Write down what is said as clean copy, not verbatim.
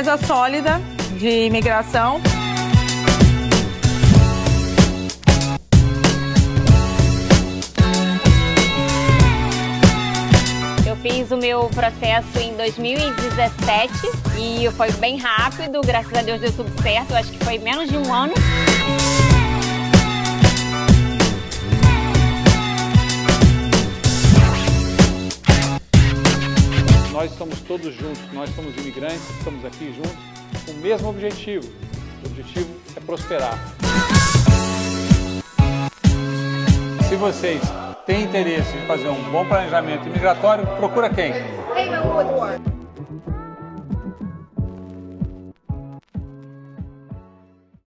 empresa sólida de imigração. Fiz o meu processo em 2017 e foi bem rápido, graças a Deus deu tudo certo, acho que foi menos de um ano. Nós estamos todos juntos, nós somos imigrantes, estamos aqui juntos com o mesmo objetivo. O objetivo é prosperar. Se vocês têm interesse em fazer um bom planejamento imigratório, procura quem?